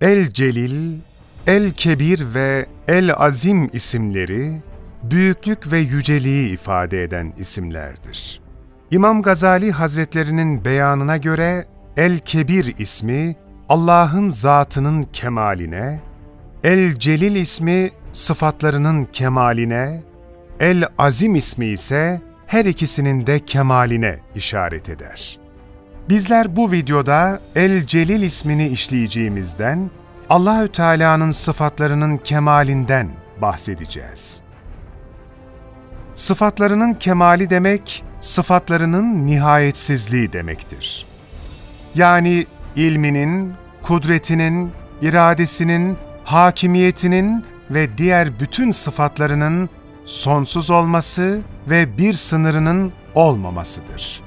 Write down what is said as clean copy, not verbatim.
El Celil, El Kebir ve El Azim isimleri, büyüklük ve yüceliği ifade eden isimlerdir. İmam Gazali Hazretlerinin beyanına göre, El Kebir ismi, Allah'ın zatının kemaline, El Celil ismi, sıfatlarının kemaline, El Azim ismi ise her ikisinin de kemaline işaret eder. Bizler bu videoda El Celil ismini işleyeceğimizden, Allahü Teala'nın sıfatlarının kemalinden bahsedeceğiz. Sıfatlarının kemali demek, sıfatlarının nihayetsizliği demektir. Yani ilminin, kudretinin, iradesinin, hakimiyetinin ve diğer bütün sıfatlarının sonsuz olması ve bir sınırının olmamasıdır.